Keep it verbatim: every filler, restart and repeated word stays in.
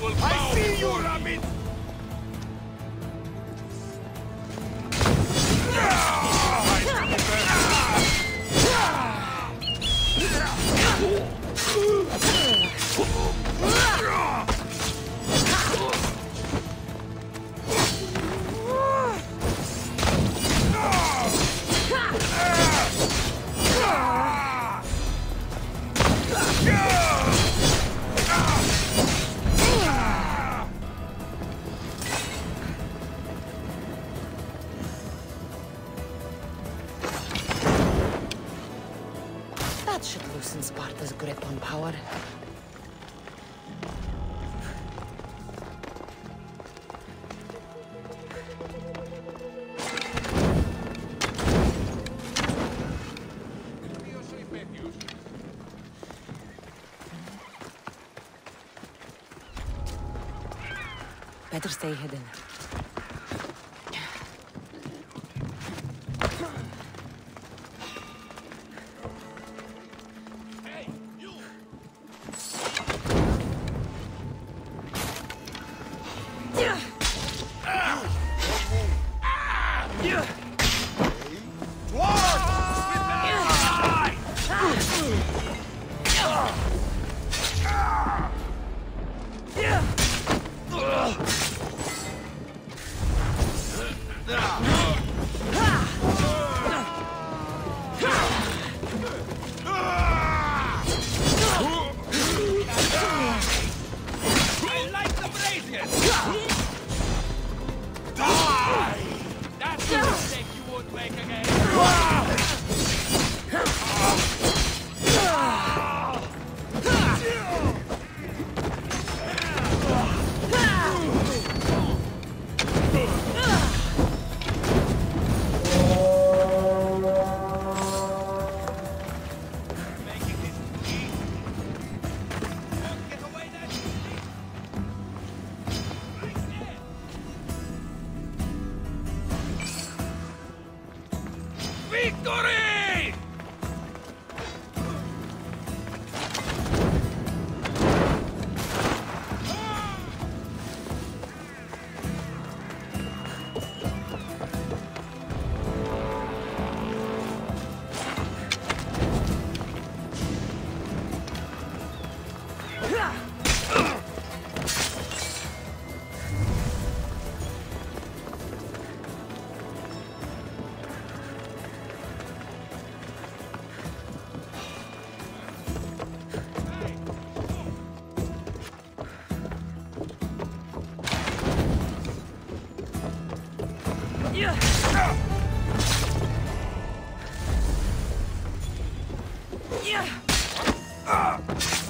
will bow. I see you, rabbit! Better stay hidden. Hey, you. Yeah. Ah. Yeah. Yeah. Ah.